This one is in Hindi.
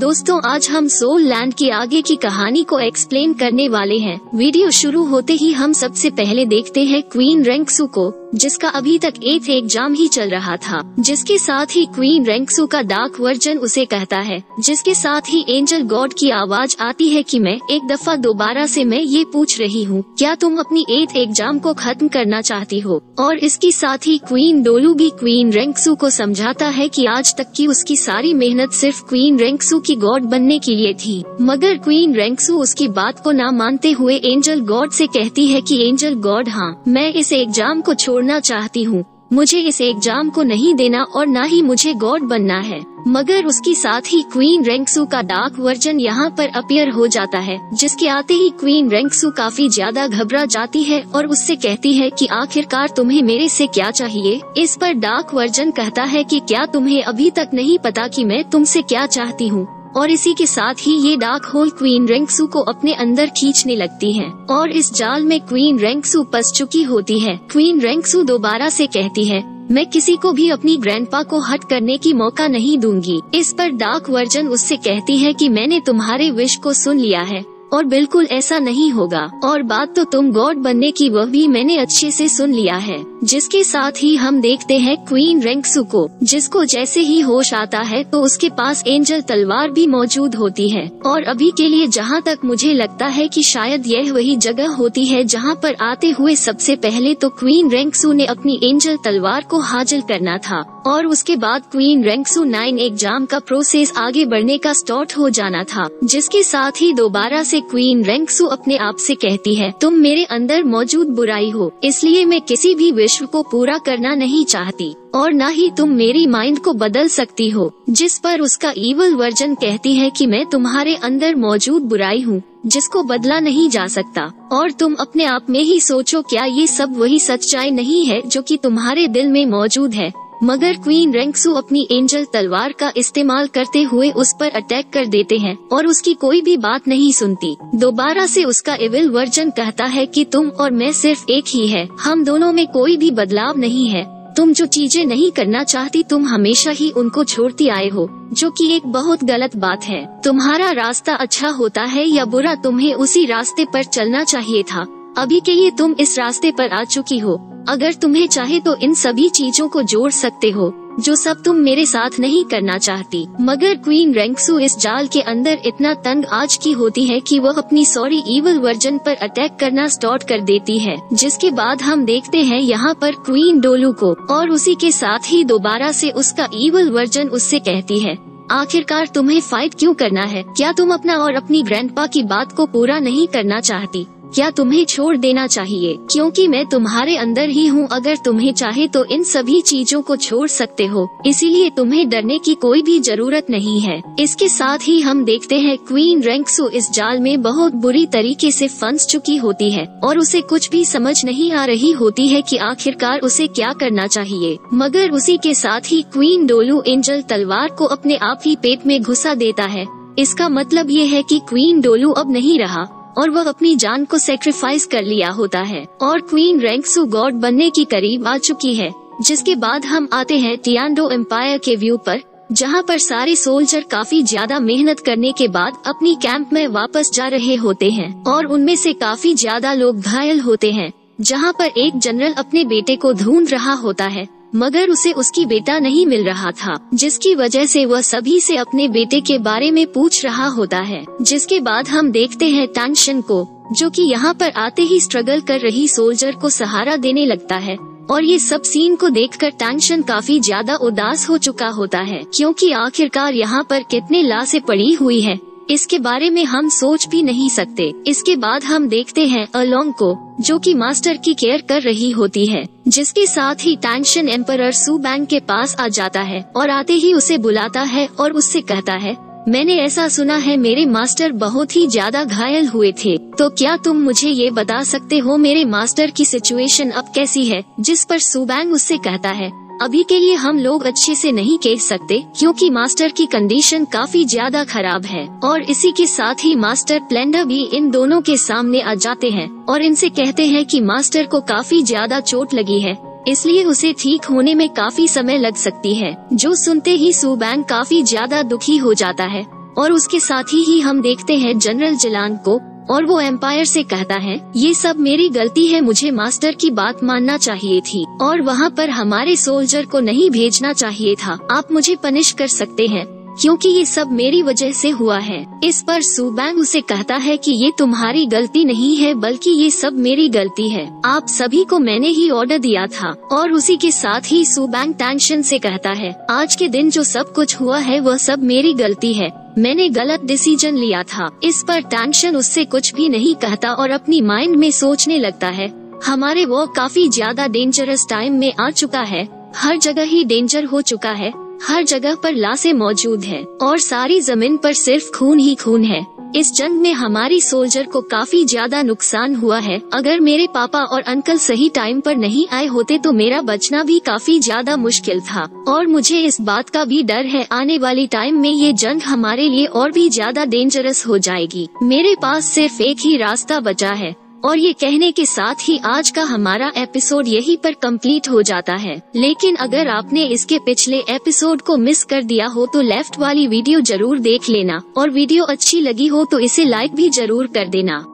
दोस्तों आज हम सोल लैंड की आगे की कहानी को एक्सप्लेन करने वाले हैं। वीडियो शुरू होते ही हम सबसे पहले देखते हैं क्वीन रेंक्सू को, जिसका अभी तक एक एग्जाम ही चल रहा था, जिसके साथ ही क्वीन रेंक्सू का डार्क वर्जन उसे कहता है, जिसके साथ ही एंजल गॉड की आवाज आती है कि मैं एक दफा दोबारा से मैं ये पूछ रही हूँ, क्या तुम अपनी एथ एग्जाम को खत्म करना चाहती हो। और इसके साथ ही क्वीन डोलू भी क्वीन रेंक्सू को समझाता है कि आज तक की उसकी सारी मेहनत सिर्फ क्वीन रेंक्सू की गॉड बनने के लिए थी, मगर क्वीन रेंक्सू उसकी बात को ना मानते हुए एंजल गॉड से कहती है कि एंजल गॉड हाँ, मैं इस एग्जाम को छोड़ना चाहती हूँ, मुझे इस एग्जाम को नहीं देना और ना ही मुझे गॉड बनना है। मगर उसके साथ ही क्वीन रेंक्सू का डार्क वर्जन यहाँ पर अपीयर हो जाता है, जिसके आते ही क्वीन रेंक्सू काफी ज्यादा घबरा जाती है और उससे कहती है कि आखिरकार तुम्हें मेरे से क्या चाहिए। इस पर डार्क वर्जन कहता है कि क्या तुम्हें अभी तक नहीं पता कि मैं तुमसे क्या चाहती हूँ। और इसी के साथ ही ये डार्क होल क्वीन रेंक्सू को अपने अंदर खींचने लगती है और इस जाल में क्वीन रेंक्सू फंस चुकी होती है। क्वीन रेंक्सू दोबारा से कहती है, मैं किसी को भी अपनी ग्रैंडपा को हट करने की मौका नहीं दूंगी। इस पर डार्क वर्जन उससे कहती है कि मैंने तुम्हारे विश को सुन लिया है और बिल्कुल ऐसा नहीं होगा, और बात तो तुम गॉड बनने की वह भी मैंने अच्छे से सुन लिया है। जिसके साथ ही हम देखते हैं क्वीन रेंक्सू को, जिसको जैसे ही होश आता है तो उसके पास एंजल तलवार भी मौजूद होती है। और अभी के लिए जहां तक मुझे लगता है कि शायद यह वही जगह होती है जहां पर आते हुए सबसे पहले तो क्वीन रेंक्सू ने अपनी एंजल तलवार को हाजिर करना था और उसके बाद क्वीन रेंक्सू 9 एग्जाम का प्रोसेस आगे बढ़ने का स्टार्ट हो जाना था। जिसके साथ ही दोबारा से क्वीन रेंक्सू अपने आप से कहती है, तुम मेरे अंदर मौजूद बुराई हो, इसलिए मैं किसी भी विश्व को पूरा करना नहीं चाहती और न ही तुम मेरी माइंड को बदल सकती हो। जिस पर उसका ईवल वर्जन कहती है कि मैं तुम्हारे अंदर मौजूद बुराई हूँ जिसको बदला नहीं जा सकता, और तुम अपने आप में ही सोचो क्या ये सब वही सच्चाई नहीं है जो कि तुम्हारे दिल में मौजूद है। मगर क्वीन रेंक्सू अपनी एंजल तलवार का इस्तेमाल करते हुए उस पर अटैक कर देते हैं और उसकी कोई भी बात नहीं सुनती। दोबारा से उसका एविल वर्जन कहता है कि तुम और मैं सिर्फ एक ही है, हम दोनों में कोई भी बदलाव नहीं है। तुम जो चीजें नहीं करना चाहती तुम हमेशा ही उनको छोड़ती आए हो, जो कि एक बहुत गलत बात है। तुम्हारा रास्ता अच्छा होता है या बुरा, तुम्हें उसी रास्ते पर चलना चाहिए था। अभी के लिए तुम इस रास्ते पर आ चुकी हो, अगर तुम्हें चाहे तो इन सभी चीजों को जोड़ सकते हो जो सब तुम मेरे साथ नहीं करना चाहती। मगर क्वीन रेंक्सू इस जाल के अंदर इतना तंग आज की होती है कि वह अपनी सॉरी ईवल वर्जन पर अटैक करना स्टार्ट कर देती है। जिसके बाद हम देखते हैं यहाँ पर क्वीन डोलू को, और उसी के साथ ही दोबारा से उसका ईवल वर्जन उससे कहती है, आखिरकार तुम्हें फाइट क्यों करना है, क्या तुम अपना और अपनी ग्रैंडपा की बात को पूरा नहीं करना चाहती, क्या तुम्हें छोड़ देना चाहिए, क्योंकि मैं तुम्हारे अंदर ही हूँ, अगर तुम्हें चाहे तो इन सभी चीजों को छोड़ सकते हो, इसीलिए तुम्हें डरने की कोई भी जरूरत नहीं है। इसके साथ ही हम देखते हैं क्वीन रेंक्सू इस जाल में बहुत बुरी तरीके से फंस चुकी होती है और उसे कुछ भी समझ नहीं आ रही होती है कि आखिरकार उसे क्या करना चाहिए। मगर उसी के साथ ही क्वीन डोलू एंजल तलवार को अपने आप ही पेट में घुसा देता है। इसका मतलब ये है कि क्वीन डोलू अब नहीं रहा और वह अपनी जान को सेक्रीफाइस कर लिया होता है, और क्वीन रेंक्सू गॉड बनने के करीब आ चुकी है। जिसके बाद हम आते हैं टियांडो एम्पायर के व्यू पर, जहां पर सारे सोल्जर काफी ज्यादा मेहनत करने के बाद अपनी कैंप में वापस जा रहे होते हैं और उनमें से काफी ज्यादा लोग घायल होते हैं। जहां पर एक जनरल अपने बेटे को ढूंढ रहा होता है मगर उसे उसकी बेटा नहीं मिल रहा था, जिसकी वजह से वह सभी से अपने बेटे के बारे में पूछ रहा होता है। जिसके बाद हम देखते हैं टेंशन को, जो कि यहाँ पर आते ही स्ट्रगल कर रही सोल्जर को सहारा देने लगता है, और ये सब सीन को देखकर टेंशन काफी ज्यादा उदास हो चुका होता है, क्योंकि आखिरकार यहाँ पर कितने लाशें पड़ी हुई है इसके बारे में हम सोच भी नहीं सकते। इसके बाद हम देखते हैं अलोंग को, जो कि मास्टर की केयर कर रही होती है। जिसके साथ ही टेंशन एम्परर सुबैंग के पास आ जाता है और आते ही उसे बुलाता है और उससे कहता है, मैंने ऐसा सुना है मेरे मास्टर बहुत ही ज्यादा घायल हुए थे, तो क्या तुम मुझे ये बता सकते हो मेरे मास्टर की सिचुएशन अब कैसी है। जिस पर सुबैंग उससे कहता है, अभी के लिए हम लोग अच्छे से नहीं कह सकते क्योंकि मास्टर की कंडीशन काफी ज्यादा खराब है। और इसी के साथ ही मास्टर प्लेंडर भी इन दोनों के सामने आ जाते हैं और इनसे कहते हैं कि मास्टर को काफी ज्यादा चोट लगी है, इसलिए उसे ठीक होने में काफी समय लग सकती है। जो सुनते ही सुबैंग काफी ज्यादा दुखी हो जाता है और उसके साथ ही हम देखते हैं जनरल जिलांग को, और वो एम्पायर से कहता है ये सब मेरी गलती है, मुझे मास्टर की बात मानना चाहिए थी और वहाँ पर हमारे सोल्जर को नहीं भेजना चाहिए था। आप मुझे पनिश कर सकते हैं क्योंकि ये सब मेरी वजह से हुआ है। इस पर सुबैंग उसे कहता है कि ये तुम्हारी गलती नहीं है बल्कि ये सब मेरी गलती है, आप सभी को मैंने ही ऑर्डर दिया था। और उसी के साथ ही सुबैंग टेंशन से कहता है आज के दिन जो सब कुछ हुआ है वह सब मेरी गलती है, मैंने गलत डिसीजन लिया था। इस पर टेंशन उससे कुछ भी नहीं कहता और अपनी माइंड में सोचने लगता है हमारे वो काफी ज्यादा डेंजरस टाइम में आ चुका है, हर जगह ही डेंजर हो चुका है, हर जगह पर लाशें मौजूद हैं और सारी जमीन पर सिर्फ खून ही खून है। इस जंग में हमारी सोल्जर को काफी ज्यादा नुकसान हुआ है, अगर मेरे पापा और अंकल सही टाइम पर नहीं आए होते तो मेरा बचना भी काफी ज्यादा मुश्किल था। और मुझे इस बात का भी डर है आने वाली टाइम में ये जंग हमारे लिए और भी ज्यादा डेंजरस हो जाएगी। मेरे पास सिर्फ एक ही रास्ता बचा है। और ये कहने के साथ ही आज का हमारा एपिसोड यहीं पर कंप्लीट हो जाता है। लेकिन अगर आपने इसके पिछले एपिसोड को मिस कर दिया हो तो लेफ्ट वाली वीडियो जरूर देख लेना, और वीडियो अच्छी लगी हो तो इसे लाइक भी जरूर कर देना।